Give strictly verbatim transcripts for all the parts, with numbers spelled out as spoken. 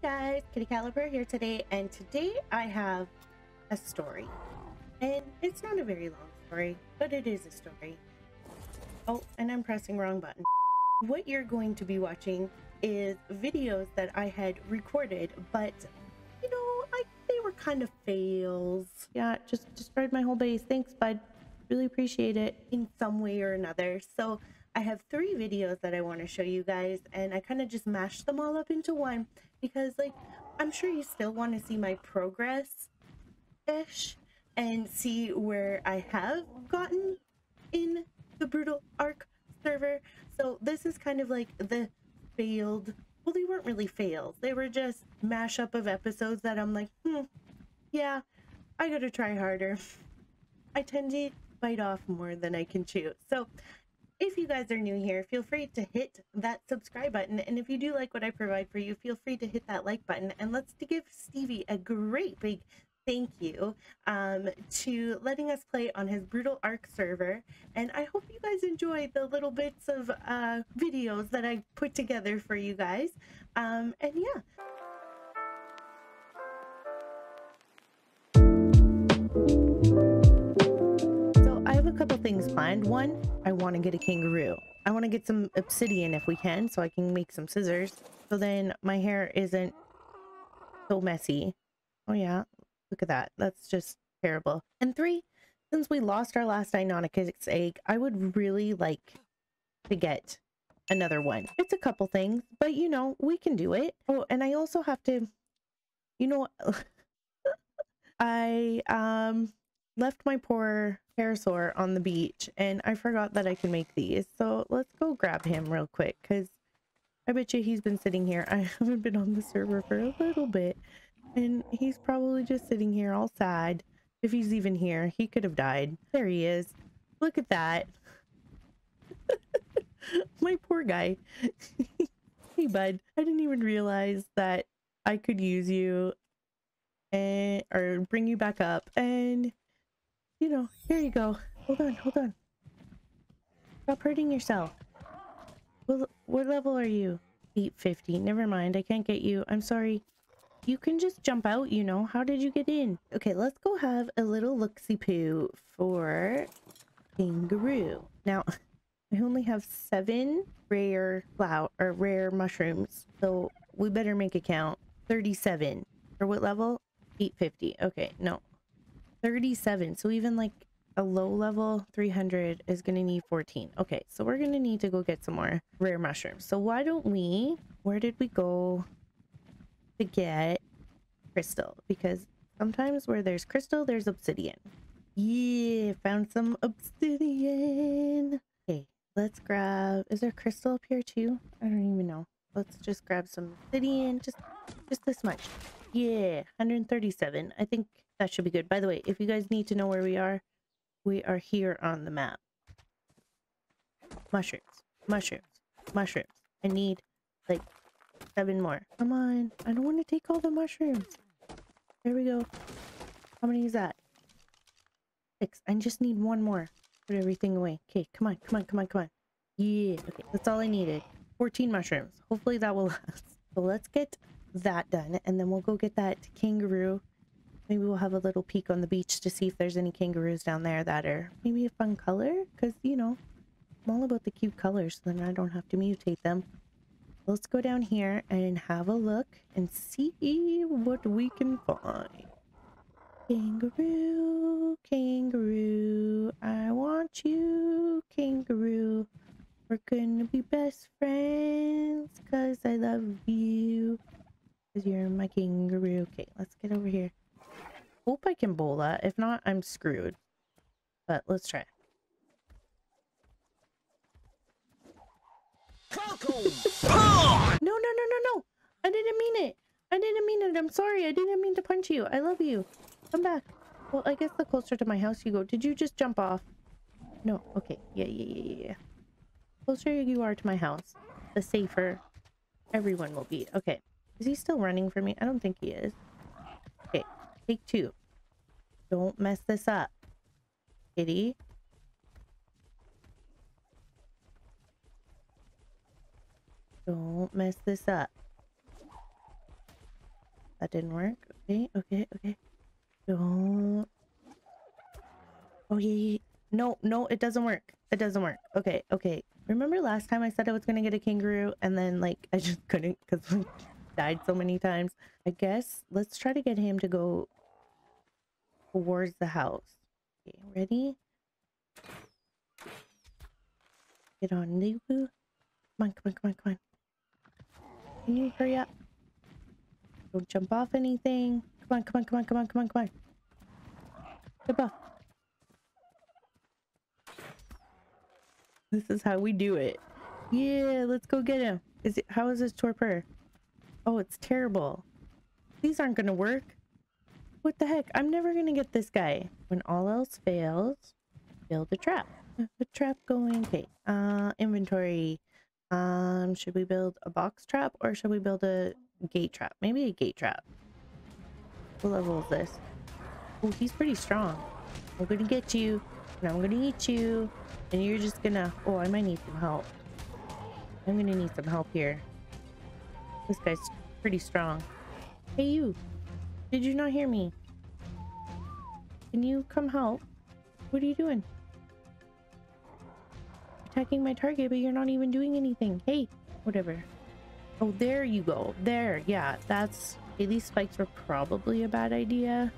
Hey guys, Kitty Caliber here today, and today I have a story, and it's not a very long story, but it is a story. Oh, and I'm pressing wrong button. What you're going to be watching is videos that I had recorded, but you know, I they were kind of fails. Yeah, just destroyed my whole base. Thanks, bud. Really appreciate it in some way or another. So I have three videos that I want to show you guys, and I kind of just mashed them all up into one because, like, I'm sure you still want to see my progress-ish and see where I have gotten in the Brutal ARK server. So this is kind of like the failed, well, they weren't really fails. They were just mashup of episodes that I'm like, hmm, yeah, I gotta try harder. I tend to bite off more than I can chew. So if you guys are new here, feel free to hit that subscribe button. And if you do like what I provide for you, feel free to hit that like button. And let's give Stevie a great big thank you um, to letting us play on his Brutal ARK server. And I hope you guys enjoy the little bits of uh, videos that I put together for you guys. Um, and yeah. Couple things planned. One, I want to get a kangaroo. I want to get some obsidian if we can, so I can make some scissors, so then my hair isn't so messy. Oh yeah, look at that. That's just terrible. And three, since we lost our last Deinonychus egg, I would really like to get another one. It's a couple things, but you know, we can do it. Oh, and I also have to, you know, I um left my poor pterosaur on the beach, and I forgot that I can make these. So let's go grab him real quick, because I bet you he's been sitting here. I haven't been on the server for a little bit, and he's probably just sitting here all sad. If he's even here, he could have died. There he is. Look at that. My poor guy. Hey, bud. I didn't even realize that I could use you and or bring you back up, and you know, here you go. Hold on, hold on. Stop hurting yourself. What, what level are you? eight fifty. Never mind, I can't get you. I'm sorry. You can just jump out, you know. How did you get in? Okay, let's go have a little look-see-poo for kangaroo. Now, I only have seven rare flower or rare mushrooms, so we better make a count. thirty-seven. For what level? eight fifty. Okay, no. thirty-seven, so even like a low level three hundred is gonna need fourteen. Okay, so we're gonna need to go get some more rare mushrooms. So why don't we, where did we go to get crystal? Because sometimes where there's crystal, there's obsidian. Yeah, found some obsidian. Okay, let's grab, is there crystal up here too? I don't even know. Let's just grab some obsidian, just just this much. Yeah, one hundred thirty-seven. I think that should be good. By the way, if you guys need to know where we are, we are here on the map. Mushrooms, mushrooms, mushrooms. I need like seven more. Come on. I don't want to take all the mushrooms. There we go. How many is that? Six. I just need one more. Put everything away. Okay, come on, come on, come on, come on. Yeah, okay. That's all I needed. fourteen mushrooms. Hopefully that will last. So let's get that done, and then we'll go get that kangaroo. Maybe we'll have a little peek on the beach to see if there's any kangaroos down there that are maybe a fun color. Because, you know, I'm all about the cute colors, so then I don't have to mutate them. Let's go down here and have a look and see what we can find. Kangaroo, kangaroo, I want you, kangaroo. We're gonna be best friends because I love you. Because you're my kangaroo. Okay, let's get over here. Hope I can bowl that. If not, I'm screwed. But let's try. No, no, no, no, no. I didn't mean it. I didn't mean it. I'm sorry. I didn't mean to punch you. I love you. Come back. Well, I guess the closer to my house you go. Did you just jump off? No. Okay. Yeah, yeah, yeah, yeah. Closer you are to my house, the safer everyone will be. Okay. Is he still running for me? I don't think he is. Okay. Take two. Don't mess this up, kitty. Don't mess this up. That didn't work. Okay, okay, okay. Don't. Oh, yeah. No, no, it doesn't work. It doesn't work. Okay, okay. Remember last time I said I was going to get a kangaroo and then, like, I just couldn't because we died so many times. I guess let's try to get him to go towards the house. Okay, ready? Get on, Lubu. Come on, come on, come on, come on. Can you hurry up? Don't jump off anything. Come on, come on, come on, come on, come on, come on. Jump off. This is how we do it. Yeah, let's go get him. Is it, how is this torpor? Oh, it's terrible. These aren't gonna work. What the heck? I'm never gonna get this guy. When all else fails, build a trap. A trap going. Okay. Uh, inventory. Um, should we build a box trap or should we build a gate trap? Maybe a gate trap. What level is this? Oh, he's pretty strong. I'm gonna get you, and I'm gonna eat you. And you're just gonna... Oh, I might need some help. I'm gonna need some help here. This guy's pretty strong. Hey, you. Did you not hear me? Can you come help? What are you doing? Attacking my target, but you're not even doing anything. Hey, whatever. Oh, there you go. There. Yeah, that's... Okay, these spikes were probably a bad idea.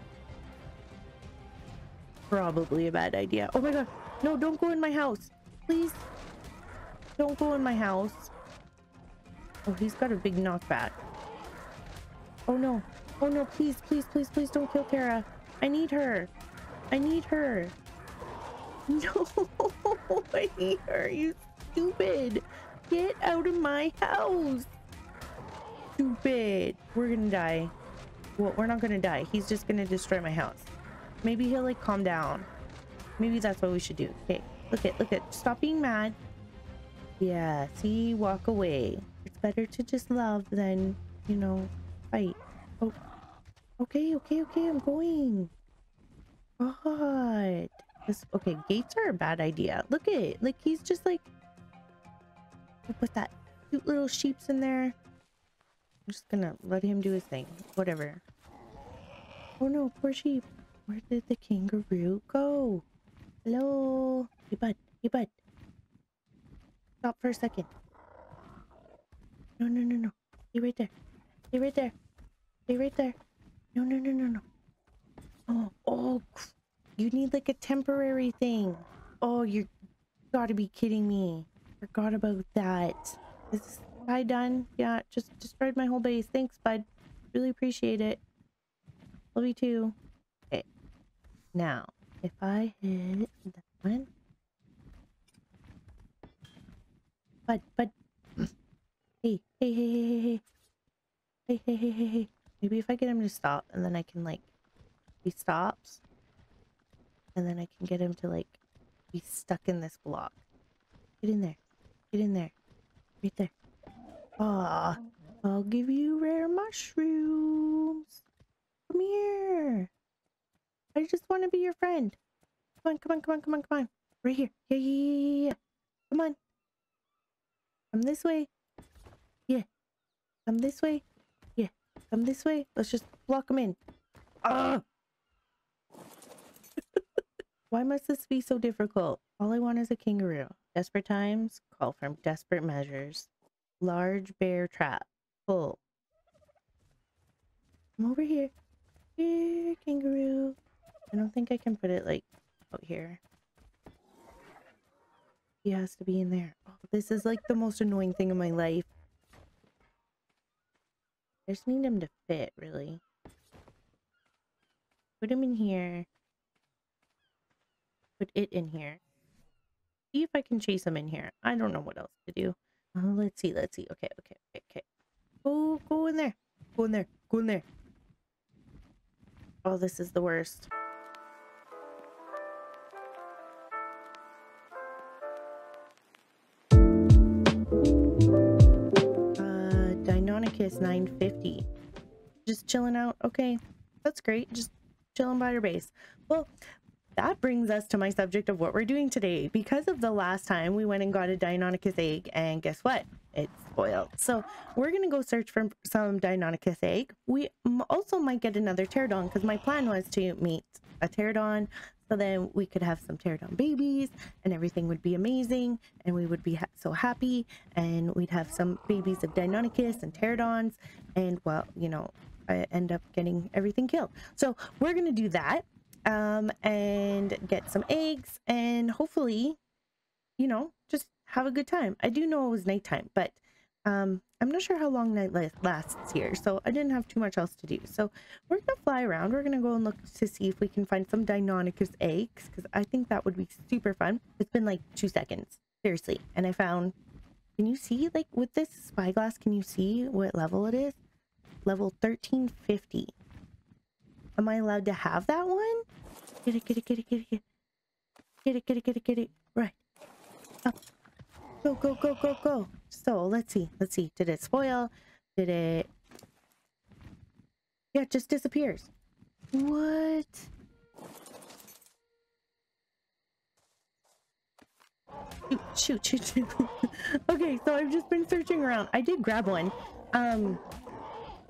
Probably a bad idea. Oh my god. No, don't go in my house. Please. Don't go in my house. Oh, he's got a big knockback. Oh, no. Oh, no. Please, please, please, please don't kill Tara. I need her. I need her. No. I need her. You stupid. Get out of my house. Stupid. We're going to die. Well, we're not going to die. He's just going to destroy my house. Maybe he'll, like, calm down. Maybe that's what we should do. Okay, look at, look at. Stop being mad. Yeah, see, walk away. It's better to just love than, you know, fight. Oh, okay, okay, okay, I'm going. God. This, okay, gates are a bad idea. Look at it. Like, he's just like... I'll put that cute little sheep's in there. I'm just gonna let him do his thing. Whatever. Oh no, poor sheep. Where did the kangaroo go? Hello? Hey, bud. Hey, bud. Stop for a second. No, no, no, no. Stay right there. Stay right there. Stay right there. No, no, no, no, no. Oh, oh. You need like a temporary thing. Oh, you gotta be kidding me. Forgot about that. Is this guy done? Yeah, just destroyed my whole base. Thanks, bud. Really appreciate it. Love you too. Okay. Now, if I hit that one. But, but, hey, hey, hey, hey, hey, hey, hey, hey, hey, hey, maybe if I get him to stop and then I can, like, he stops and then I can get him to, like, be stuck in this block. Get in there. Get in there. Right there. Aw, I'll give you rare mushrooms. Come here. I just want to be your friend. Come on, come on, come on, come on, come on. Right here. Yeah, yeah, yeah, yeah. Come on. Come this way. Yeah. Come this way. Yeah. Come this way. Let's just block them in. Ah! Why must this be so difficult? All I want is a kangaroo. Desperate times call for desperate measures. Large bear trap. Full. Come over here. Here, kangaroo. I don't think I can put it, like, out here. He has to be in there. Oh, this is like the most annoying thing in my life. I just need him to fit, really. Put him in here. Put it in here. See if I can chase him in here. I don't know what else to do. Oh, let's see, let's see. Okay, okay, okay, okay. Go, go in there. Go in there. Go in there. Oh, this is the worst. Deinonychus nine fifty. Just chilling out. Okay, that's great. Just chilling by your base. Well, that brings us to my subject of what we're doing today. Because of the last time, we went and got a Deinonychus egg, and guess what? it's spoiled. So we're going to go search for some Deinonychus egg. We also might get another pterodon because my plan was to meet a pterodon. So then we could have some pterodon babies and everything would be amazing and we would be ha so happy, and we'd have some babies of Deinonychus and pterodons, and well, you know, I end up getting everything killed. So we're going to do that um, and get some eggs and hopefully, you know, just have a good time. I do know it was nighttime, but um, I'm not sure how long night lasts here, so I didn't have too much else to do. So we're going to fly around. We're going to go and look to see if we can find some Deinonychus eggs, because I think that would be super fun. It's been like two seconds, seriously. And I found, can you see, like with this spyglass, can you see what level it is? Level thirteen fifty. Am I allowed to have that one? Get it, get it, get it, get it, get it. Get it, get it, get it, get it. Right. Up. Go, go, go, go, go. So let's see. Let's see. Did it spoil? Did it... Yeah, it just disappears. What? Shoot, shoot, shoot. Okay, so I've just been searching around. I did grab one. Um...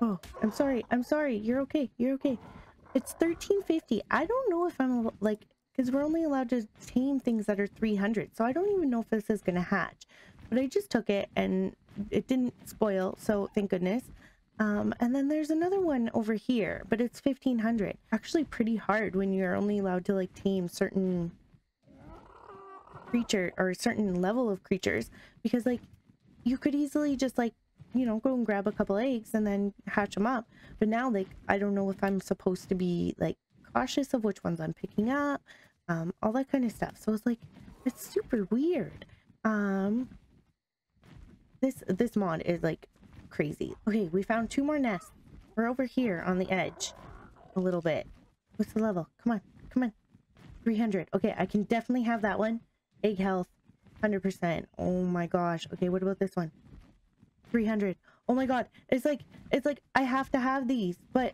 Oh, I'm sorry. I'm sorry. You're okay. You're okay. It's thirteen fifty. I don't know if I'm like... because we're only allowed to tame things that are three hundred, so I don't even know if this is gonna hatch, but I just took it and it didn't spoil, so thank goodness. Um and then there's another one over here, but it's fifteen hundred. Actually pretty hard when you're only allowed to like tame certain creature or a certain level of creatures, because like you could easily just like, you know, go and grab a couple eggs and then hatch them up, but now like I don't know if I'm supposed to be like cautious of which ones I'm picking up, um all that kind of stuff. So it's like, it's super weird. Um this this mod is like crazy. Okay, we found two more nests. We're over here on the edge a little bit. What's the level? Come on, come on. Three hundred. Okay, I can definitely have that one. Egg health one hundred percent. Oh my gosh. Okay, what about this one? Three hundred. Oh my god, it's like it's like I have to have these, but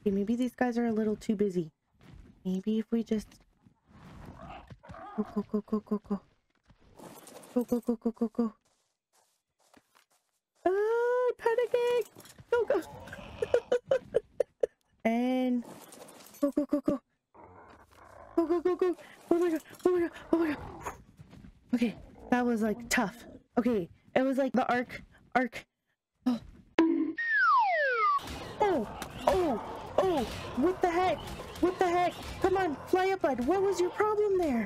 okay, maybe these guys are a little too busy. Maybe if we just go, go, go, go, go, go, go, go, go, go, go, go. Ah, panicking! Go, go. And go, go, go, go, go, go, go, go. Oh my god! Oh my god! Oh my god! Okay, that was like tough. Okay, it was like the arc, arc. Oh. Oh. Oh. Oh, what the heck? What the heck? Come on, fly up, bud. What was your problem there?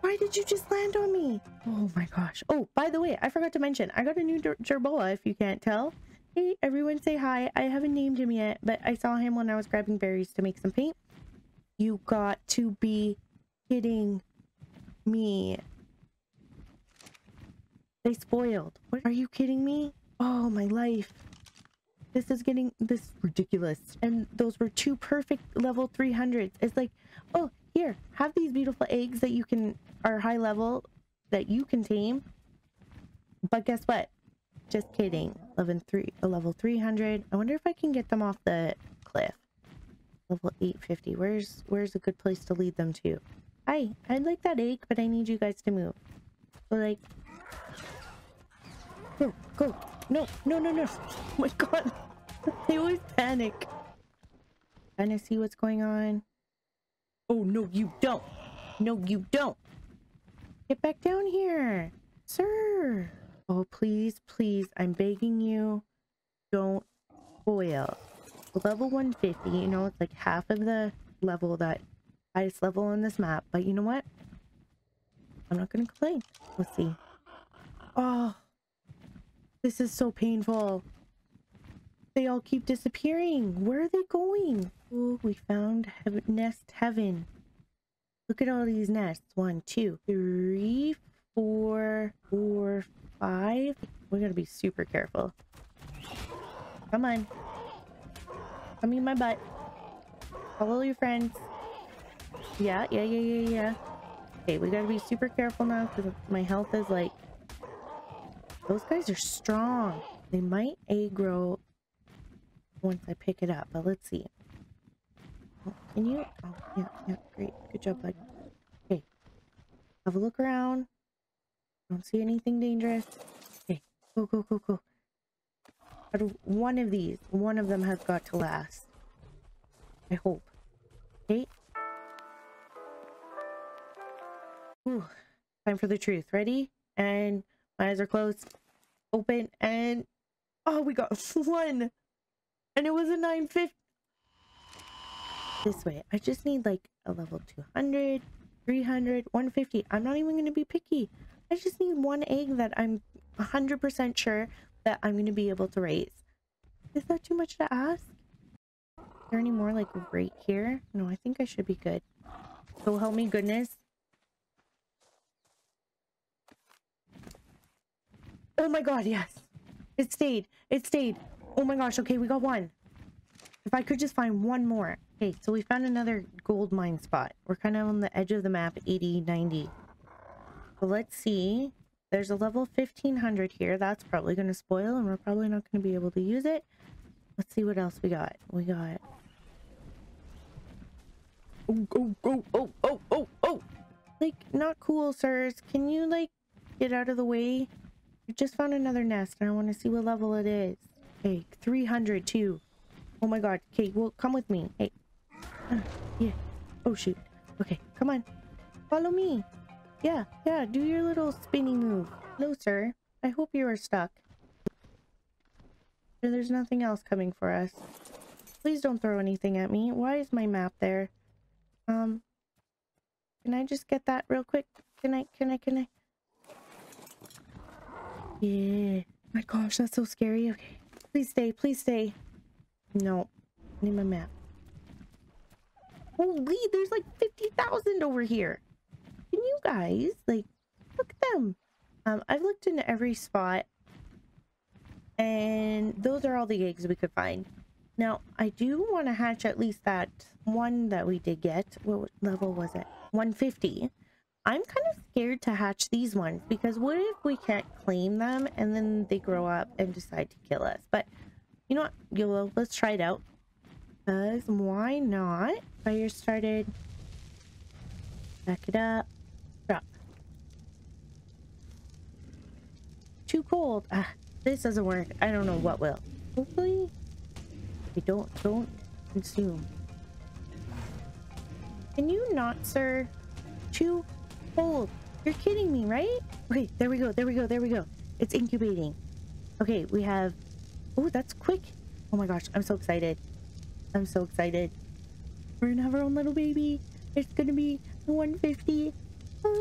Why did you just land on me? Oh my gosh. Oh, by the way, I forgot to mention, I got a new Jerboa, if you can't tell. Hey, everyone say hi. I haven't named him yet, but I saw him when I was grabbing berries to make some paint. You got to be kidding me. They spoiled. What? Are you kidding me? Oh, my life. This is getting this ridiculous. And those were two perfect level three hundreds. It's like, oh, here, have these beautiful eggs that you can are high level that you can tame. But guess what? Just kidding. Level three, a level three hundred. I wonder if I can get them off the cliff. Level eight fifty. Where's where's a good place to lead them to? Hi, I'd like that egg, but I need you guys to move. So like, go, go. No, no, no, no. Oh my god. They always panic. Trying to see what's going on. Oh, no, you don't. No, you don't. Get back down here. Sir. Oh, please, please. I'm begging you. Don't spoil. Level one fifty. You know, it's like half of the level, that highest level on this map. But you know what? I'm not going to complain. Let's see. Oh. This is so painful. They all keep disappearing. Where are they going? Oh, we found heaven, nest heaven. Look at all these nests. One, two, three, four, four, five. We're gonna be super careful. Come on. Come in my butt. Follow your friends. Yeah, yeah, yeah, yeah, yeah. Okay, we gotta be super careful now because my health is like... Those guys are strong. They might aggro once I pick it up, but let's see. Oh, can you? Oh, yeah, yeah, great. Good job, bud. Okay. Have a look around. Don't see anything dangerous. Okay. Go, go, go, go. One of these, one of them has got to last. I hope. Okay. Ooh, time for the truth. Ready? And my eyes are closed. Open and... Oh, we got one! And it was a nine fifty! This way. I just need like a level two hundred, three hundred, one fifty. I'm not even going to be picky. I just need one egg that I'm one hundred percent sure that I'm going to be able to raise. Is that too much to ask? Is there any more like right here? No, I think I should be good. So help me goodness. Oh my god, yes. It stayed. It stayed. Oh my gosh. Okay, we got one. If I could just find one more. Okay, so we found another gold mine spot. We're kind of on the edge of the map, eighty, ninety. So let's see. There's a level fifteen hundred here. That's probably going to spoil, and we're probably not going to be able to use it. Let's see what else we got. We got... Oh, oh, oh, oh, oh, oh, oh! Like, not cool, sirs. Can you, like, get out of the way? I just found another nest, and I want to see what level it is. Okay, three hundred two. Oh my god. Okay, well, come with me. Hey. Uh, yeah. Oh, shoot. Okay, come on. Follow me. Yeah, yeah, do your little spinny move. Hello, sir. I hope you are stuck. There's nothing else coming for us. Please don't throw anything at me. Why is my map there? Um, can I just get that real quick? Can I, can I, can I? Yeah. My gosh, that's so scary. Okay. Please stay, please stay. No. I need my map. Holy, there's like fifty thousand over here. You guys, like, look at them. um I've looked into every spot, and those are all the eggs we could find. Now I do want to hatch at least that one that we did get. What level was it? One fifty. I'm kind of scared to hatch these ones, because what if we can't claim them and then they grow up and decide to kill us? But you know what, YOLO, let's try it out, because why not? Fire started. Back it up. Too cold. Ah, this doesn't work. I don't know what will. Hopefully we don't don't consume. Can you not, sir? Too cold. You're kidding me, right? Okay, there we go, there we go, there we go. It's incubating. Okay, we have... Oh, that's quick. Oh my gosh, I'm so excited. I'm so excited. We're gonna have our own little baby. It's gonna be one fifty. Ah.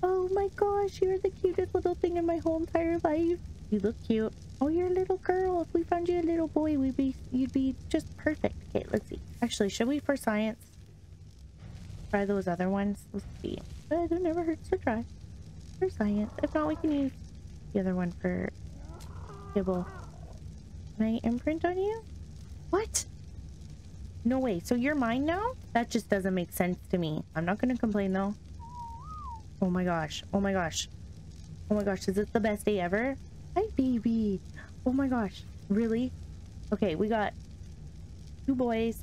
Oh my gosh, you're the cutest little thing in my whole entire life. You look cute. Oh, you're a little girl. If we found you a little boy, we'd be you'd be just perfect. Okay, let's see. Actually, should we, for science, try those other ones? Let's see. But it never hurts to try. For science. If not, we can use the other one for kibble. Can I imprint on you? What? No way. So you're mine now? That just doesn't make sense to me. I'm not gonna complain though. Oh my gosh, oh my gosh, oh my gosh, is this the best day ever? Hi, baby. Oh my gosh, really? Okay, we got two boys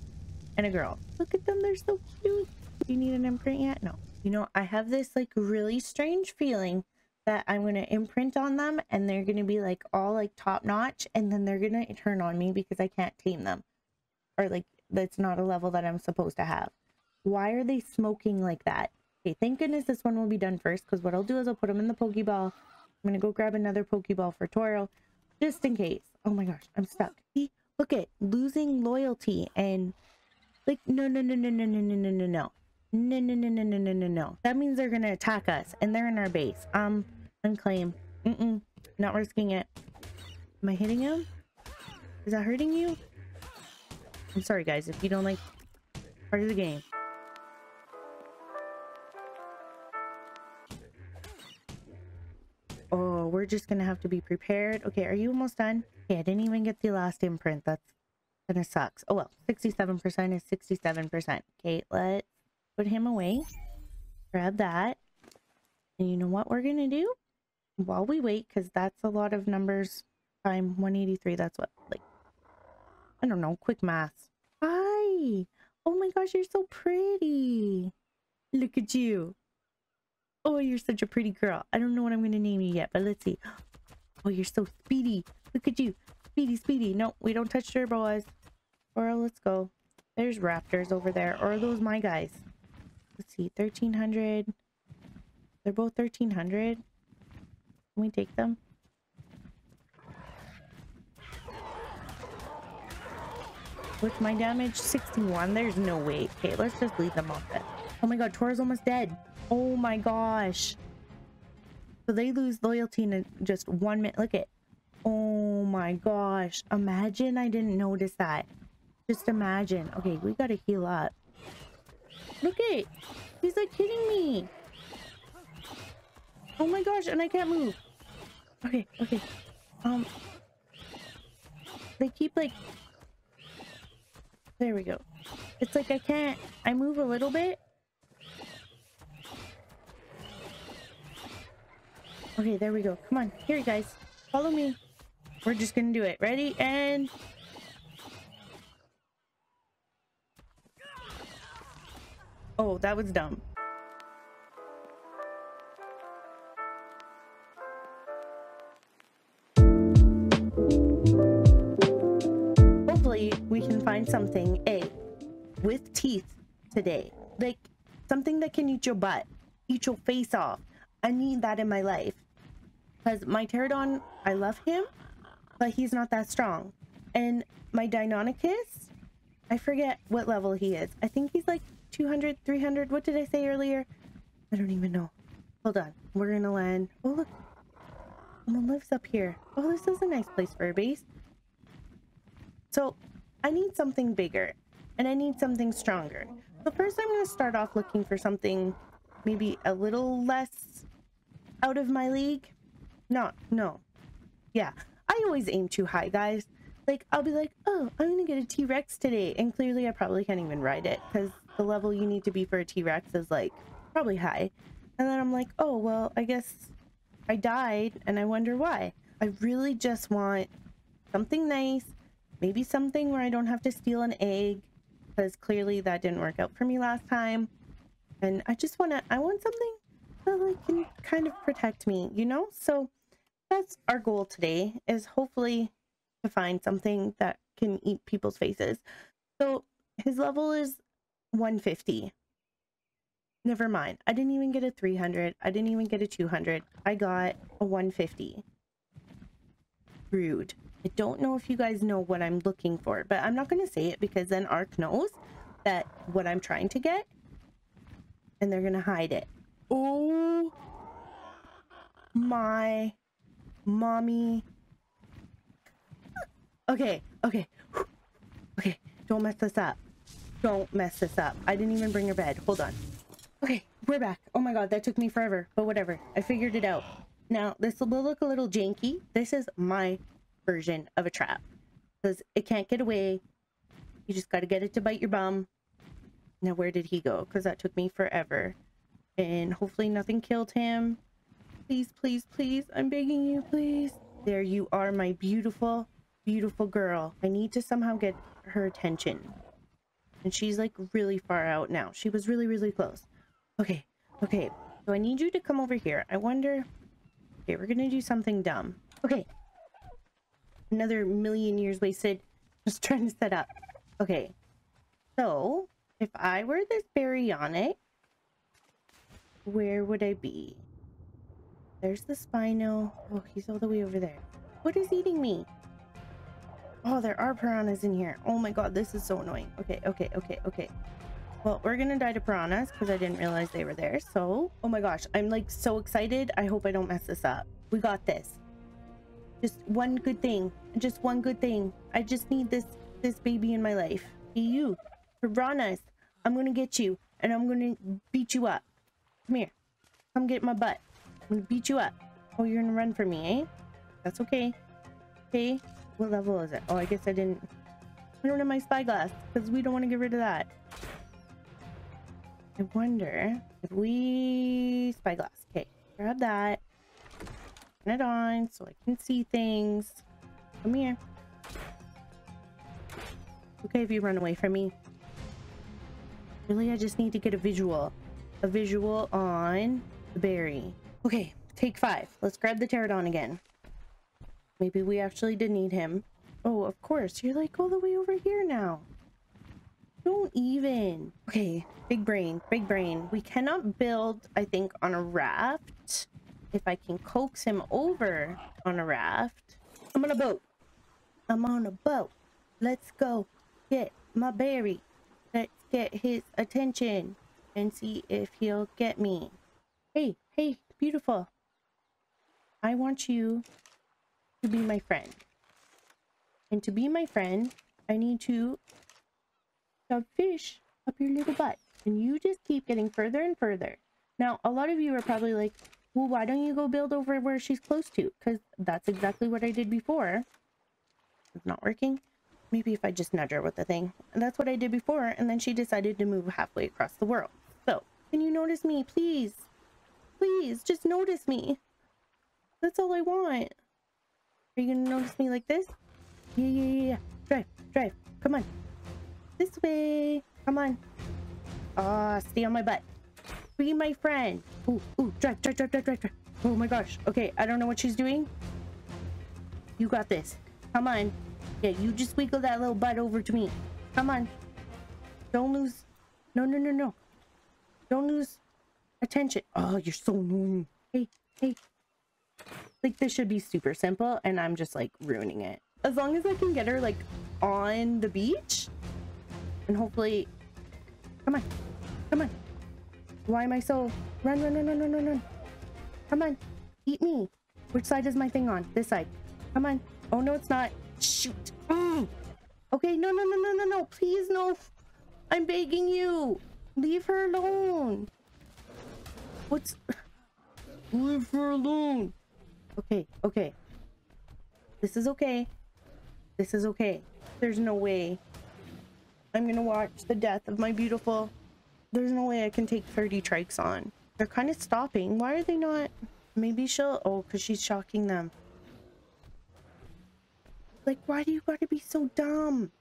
and a girl. Look at them, they're so cute. Do you need an imprint yet? No. You know, I have this like really strange feeling that I'm going to imprint on them, and they're going to be like all like top notch, and then they're going to turn on me because I can't tame them, or like that's not a level that I'm supposed to have. Why are they smoking like that? Okay, thank goodness this one will be done first, because what I'll do is I'll put them in the Pokeball. I'm going to go grab another Pokeball for Toro, just in case. Oh my gosh, I'm stuck. See, look at losing loyalty and like, no, no, no, no, no, no, no, no, no, no, no, no, no, no, no, no, no, no. That means they're going to attack us, and they're in our base. Um, unclaim. Mm-mm, not risking it. Am I hitting him? Is that hurting you? I'm sorry, guys, if you don't like part of the game. Oh, we're just gonna have to be prepared. Okay, are you almost done? Okay, I didn't even get the last imprint. That's gonna sucks. Oh well, sixty-seven percent is sixty-seven percent. Okay, let's put him away. Grab that. And you know what we're gonna do? While we wait, because that's a lot of numbers. Time one eighty-three, that's what, like, I don't know, quick math. Hi! Oh my gosh, you're so pretty. Look at you. Oh, you're such a pretty girl. I don't know what I'm going to name you yet, but let's see. Oh, you're so speedy. Look at you. Speedy, speedy. No, we don't touch your boas. Or let's go. There's raptors over there. Or are those my guys? Let's see. thirteen hundred. They're both thirteen hundred. Can we take them? What's my damage? sixty-one. There's no way. Okay, let's just leave them off then. Oh my god, Tora's almost dead. Oh my gosh. So they lose loyalty in just one minute. Look at. Oh my gosh. Imagine I didn't notice that. Just imagine. Okay, we gotta heal up. Look at. He's like hitting me. Oh my gosh, and I can't move. Okay, okay. Um. They keep like. There we go. It's like I can't. I move a little bit. Okay, there we go. Come on. Here, guys. Follow me. We're just gonna do it. Ready? And... oh, that was dumb. Hopefully, we can find something, A, with teeth today. Like, something that can eat your butt. Eat your face off. I need that in my life. Because my Pterodon, I love him, but he's not that strong. And my Deinonychus, I forget what level he is. I think he's like two hundred, three hundred. What did I say earlier? I don't even know. Hold on. We're going to land. Oh, look. Someone lives up here. Oh, this is a nice place for a base. So I need something bigger, and I need something stronger. So first I'm going to start off looking for something maybe a little less out of my league. Not, no. Yeah, I always aim too high, guys. Like, I'll be like, oh, I'm gonna get a T-Rex today. And clearly I probably can't even ride it, because the level you need to be for a T-Rex is, like, probably high. And then I'm like, oh, well, I guess I died, and I wonder why. I really just want something nice. Maybe something where I don't have to steal an egg, because clearly that didn't work out for me last time. And I just want to, I want something that like, can kind of protect me, you know? So that's our goal today, is hopefully to find something that can eat people's faces. So his level is one fifty. Never mind. I didn't even get a three hundred. I didn't even get a two hundred. I got a one fifty. Rude. I don't know if you guys know what I'm looking for, but I'm not going to say it because then ARK knows that what I'm trying to get. And they're gonna hide it. Oh my mommy. Okay, okay, okay, don't mess this up. Don't mess this up. I didn't even bring her bed. Hold on. Okay, we're back. Oh my god, that took me forever, but whatever, I figured it out. Now this will look a little janky. This is my version of a trap, because it can't get away. You just got to get it to bite your bum. Now, where did he go? Because that took me forever. And hopefully nothing killed him. Please, please, please. I'm begging you, please. There you are, my beautiful, beautiful girl. I need to somehow get her attention. And she's like really far out now. She was really, really close. Okay, okay. So I need you to come over here. I wonder... okay, we're going to do something dumb. Okay. Another million years wasted. Just trying to set up. Okay. So... if I were this baryonic, where would I be? There's the Spino. Oh, he's all the way over there. What is eating me? Oh, there are piranhas in here. Oh my god, this is so annoying. Okay, okay, okay, okay. Well, we're gonna die to piranhas because I didn't realize they were there. So, oh my gosh, I'm like so excited. I hope I don't mess this up. We got this. Just one good thing. Just one good thing. I just need this this baby in my life. Be you. Piranhas, I'm gonna get you, and I'm gonna beat you up. Come here, come get my butt. I'm gonna beat you up. Oh, you're gonna run for me, eh? That's okay. Okay, what level is it? Oh, I guess I didn't. I don't have my spyglass because we don't want to get rid of that. I wonder if we spyglass. Okay, grab that. Turn it on so I can see things. Come here. Okay, if you run away from me. Really, I just need to get a visual. A visual on the berry. Okay, take five. Let's grab the Pterodon again. Maybe we actually did need him. Oh, of course. You're like all the way over here now. Don't even. Okay, big brain, big brain. We cannot build, I think, on a raft. If I can coax him over on a raft. I'm on a boat. I'm on a boat. Let's go get my berry. Let's get his attention and see if he'll get me. Hey, hey, beautiful. I want you to be my friend. And to be my friend, I need to shove fish up your little butt. And you just keep getting further and further. Now, a lot of you are probably like, well, why don't you go build over where she's close to? Because that's exactly what I did before. It's not working. Maybe if I just nudge her with the thing. And that's what I did before. And then she decided to move halfway across the world. So, can you notice me, please? Please, just notice me. That's all I want. Are you going to notice me like this? Yeah, yeah, yeah. Drive, drive. Come on. This way. Come on. Ah, stay on my butt. Be my friend. Ooh, ooh, drive, drive, drive, drive, drive, drive. Oh my gosh. Okay, I don't know what she's doing. You got this. Come on. Yeah, you just wiggle that little butt over to me. Come on. Don't lose. No, no, no, no. Don't lose attention. Oh, you're so mean. Hey, hey. Like, this should be super simple, and I'm just, like, ruining it. As long as I can get her, like, on the beach, and hopefully, come on, come on. Why am I so, run, run, run, run, run, run, run. Come on, eat me. Which side is my thing on? This side. Come on. Oh, no, it's not. Shoot. Mm. Okay, no, no, no, no, no, no. Please, no. I'm begging you. Leave her alone. What's, leave her alone. Okay, okay. This is okay. This is okay. There's no way I'm gonna watch the death of my beautiful. There's no way I can take thirty trikes on. They're kind of stopping. Why are they not? Maybe she'll, oh, because she's shocking them. Like, why do you gotta be so dumb?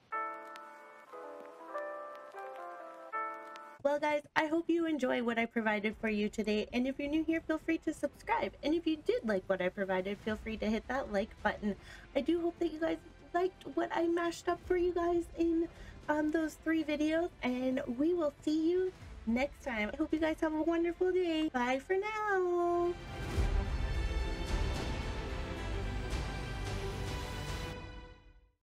Well guys, I hope you enjoy what I provided for you today, and if you're new here, feel free to subscribe, and if you did like what I provided, feel free to hit that like button. I do hope that you guys liked what I mashed up for you guys in um, those three videos, and we will see you next time. I hope you guys have a wonderful day. Bye for now.